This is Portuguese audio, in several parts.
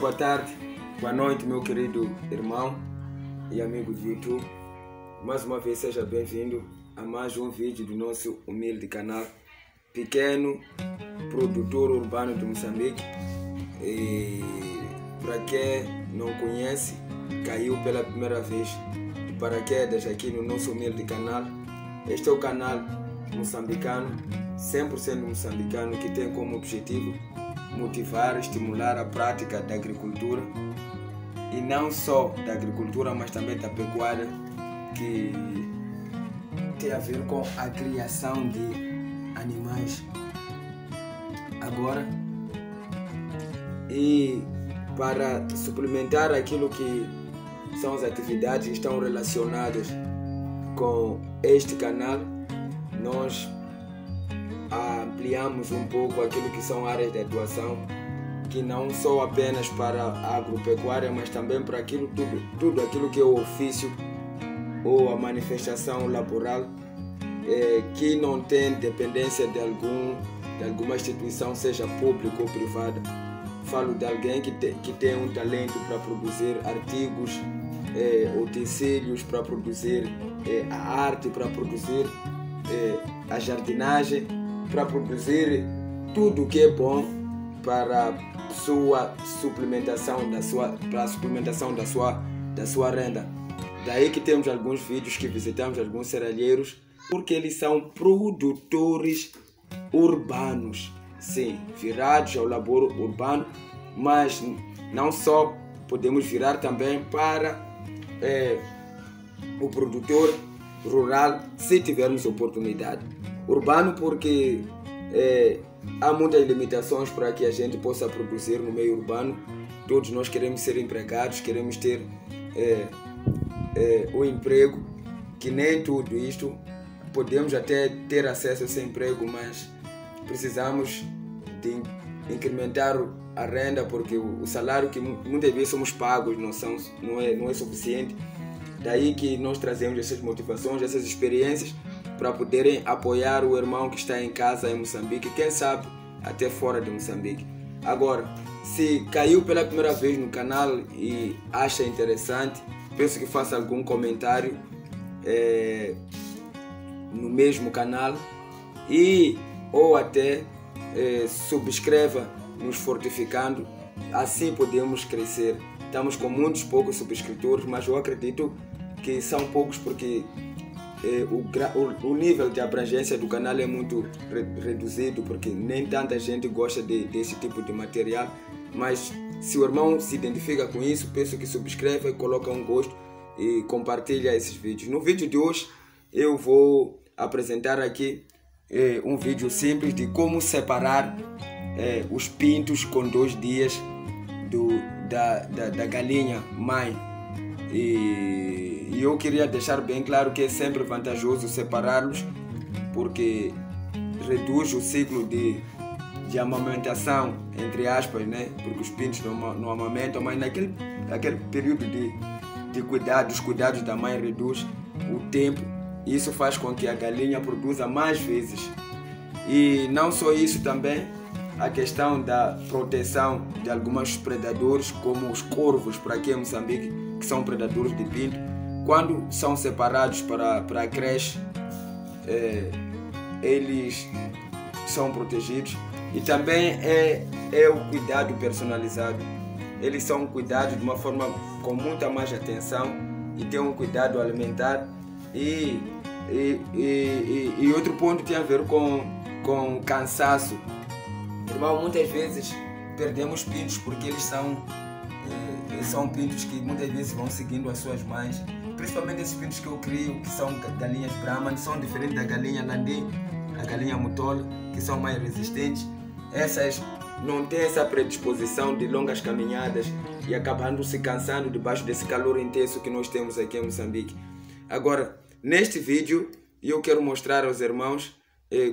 Boa tarde, boa noite, meu querido irmão e amigo do YouTube. Mais uma vez, seja bem-vindo a mais um vídeo do nosso humilde canal Pequeno Produtor Urbano de Moçambique. E para quem não conhece, caiu pela primeira vez de paraquedas aqui no nosso humilde canal. Este é o canal moçambicano, 100% moçambicano, que tem como objetivo motivar, estimular a prática da agricultura, e não só da agricultura, mas também da pecuária, que tem a ver com a criação de animais. Agora, e para suplementar aquilo que são as atividades que estão relacionadas com este canal, nós ampliamos um pouco aquilo que são áreas de atuação, que não são apenas para a agropecuária, mas também para aquilo tudo aquilo que é o ofício ou a manifestação laboral, que não tem dependência de alguma instituição, seja pública ou privada. Falo de alguém que tem um talento para produzir artigos, utensílios, para produzir a arte, para produzir a jardinagem, para produzir tudo o que é bom para a sua suplementação da sua renda. Daí que temos alguns vídeos que visitamos alguns serralheiros, porque eles são produtores urbanos, sim, virados ao labor urbano, mas não só, podemos virar também para o produtor rural, se tivermos oportunidade. Urbano porque há muitas limitações para que a gente possa produzir no meio urbano. Todos nós queremos ser empregados, queremos ter um emprego, que nem tudo isto podemos até ter acesso a esse emprego, mas precisamos de incrementar a renda, porque o salário que muitas vezes somos pagos não é suficiente. Daí que nós trazemos essas motivações, essas experiências, para poderem apoiar o irmão que está em casa em Moçambique, quem sabe até fora de Moçambique. Agora, se caiu pela primeira vez no canal e acha interessante, penso que faça algum comentário no mesmo canal, e ou até subscreva, nos fortificando, assim podemos crescer. Estamos com muitos poucos subscritores, mas eu acredito que são poucos porque o nível de abrangência do canal é muito reduzido, porque nem tanta gente gosta desse tipo de material. Mas se o irmão se identifica com isso, penso que subscreva, coloca um gosto e compartilha esses vídeos. No vídeo de hoje eu vou apresentar aqui um vídeo simples de como separar os pintos com 2 dias da galinha mãe. E eu queria deixar bem claro que é sempre vantajoso separá-los, porque reduz o ciclo de amamentação, entre aspas, né? Porque os pintos não amamentam, mas naquele período de cuidados, os cuidados da mãe reduz o tempo. Isso faz com que a galinha produza mais vezes. E não só isso também, a questão da proteção de alguns predadores, como os corvos, por aqui em Moçambique, que são predadores de pinto, quando são separados para a creche, eles são protegidos. E também é o cuidado personalizado. Eles são cuidados de uma forma com muita mais atenção e tem um cuidado alimentar. E outro ponto tem a ver com cansaço. Irmão, muitas vezes perdemos pintos porque eles são pintos que muitas vezes vão seguindo as suas mães. Principalmente esses pintos que eu crio, que são galinhas Brahman, são diferentes da galinha Nandi, a galinha Mutola, que são mais resistentes. Essas não têm essa predisposição de longas caminhadas e acabando se cansando debaixo desse calor intenso que nós temos aqui em Moçambique. Agora, neste vídeo, eu quero mostrar aos irmãos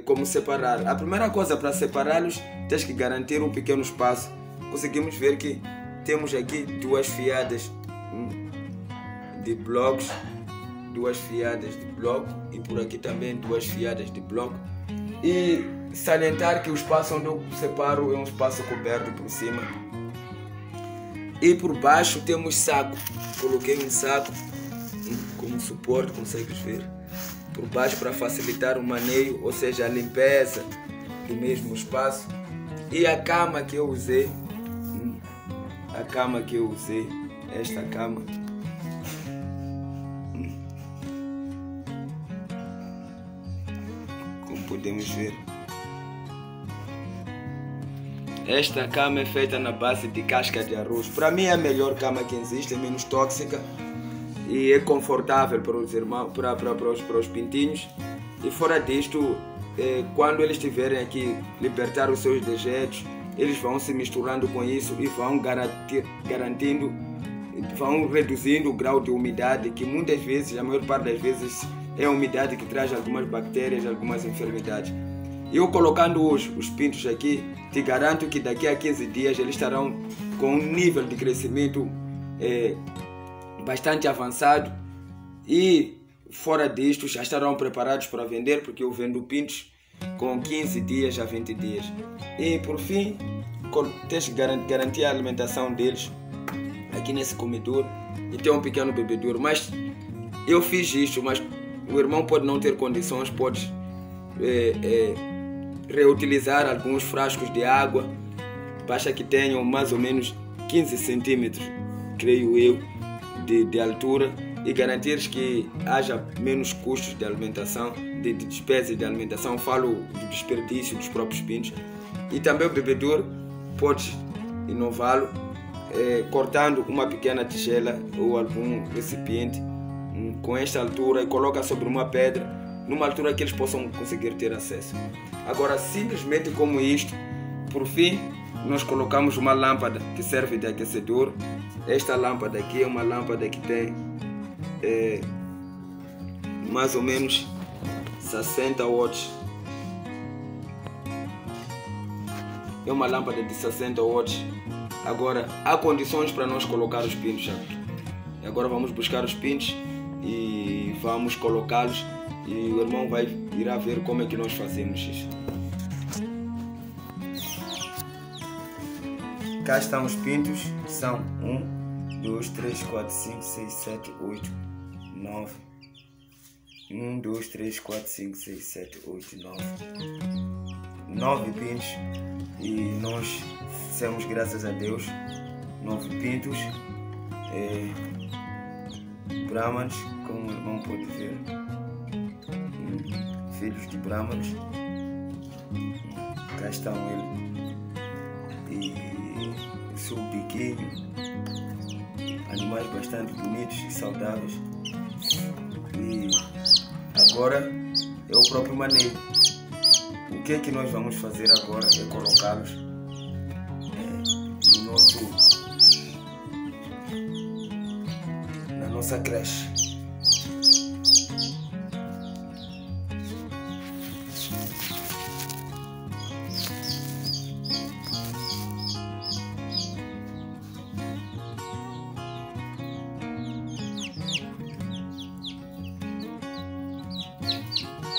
como separar. A primeira coisa para separá-los, tens que garantir um pequeno espaço. Conseguimos ver que temos aqui duas fiadas de blocos, duas fiadas de bloco e por aqui também duas fiadas de bloco. E salientar que o espaço onde eu separo é um espaço coberto por cima. E por baixo temos saco. Coloquei um saco como suporte, consegues ver? Por baixo para facilitar o maneio, ou seja, a limpeza do mesmo espaço. E a cama que eu usei, esta cama, como podemos ver, esta cama é feita na base de casca de arroz. Para mim é a melhor cama que existe, é menos tóxica e é confortável para os irmãos, para os pintinhos. E fora disto, quando eles tiverem aqui libertar os seus dejetos, eles vão se misturando com isso e vão garantindo, vão reduzindo o grau de umidade, que muitas vezes, a maior parte das vezes, é a umidade que traz algumas bactérias, algumas enfermidades. Eu colocando hoje os pintos aqui, te garanto que daqui a 15 dias eles estarão com um nível de crescimento bastante avançado. E fora disto, já estarão preparados para vender, porque eu vendo pintos com 15 dias a 20 dias. E por fim, tens que garantir a alimentação deles aqui nesse comedouro e ter um pequeno bebedouro. Mas eu fiz isto, mas o irmão pode não ter condições, pode reutilizar alguns frascos de água, basta que tenham mais ou menos 15 centímetros, creio eu, de altura, e garantir que haja menos custos de alimentação, de despesas de alimentação. Falo do desperdício dos próprios pintos. E também o bebedouro pode inová-lo cortando uma pequena tigela ou algum recipiente com esta altura e coloca sobre uma pedra, numa altura que eles possam conseguir ter acesso. Agora, simplesmente como isto. Por fim, nós colocamos uma lâmpada que serve de aquecedor. Esta lâmpada aqui é uma lâmpada que tem mais ou menos 60 watts. É uma lâmpada de 60 watts. Agora, há condições para nós colocar os pintos aqui. Agora vamos buscar os pintos e vamos colocá-los. E o irmão irá ver como é que nós fazemos isso. Cá estão os pintos, são 1, 2, 3, 4, 5, 6, 7, 8, 9, 1, 2, 3, 4, 5, 6, 7, 8, 9, 9 pintos. E nós temos, graças a Deus, 9 pintos Brahmans, como o irmão pode ver, filhos de Brahmans. Cá estão eles e o seu biquinho, animais bastante bonitos e saudáveis. E agora é o próprio maneiro. O que é que nós vamos fazer agora é colocá-los na nossa creche.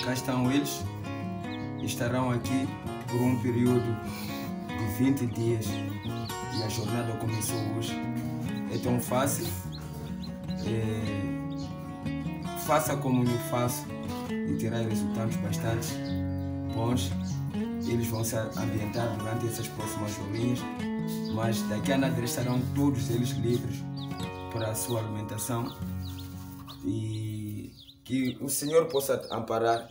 Cá estão eles, estarão aqui por um período 20 dias e a jornada começou hoje. É tão fácil. Faça como eu faço e terá resultados bastante bons. Eles vão se ambientar durante essas próximas horinhas, mas daqui a nada estarão todos eles livres para a sua alimentação, e que o Senhor possa amparar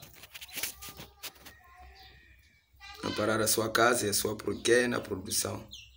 a sua casa e a sua pequena produção.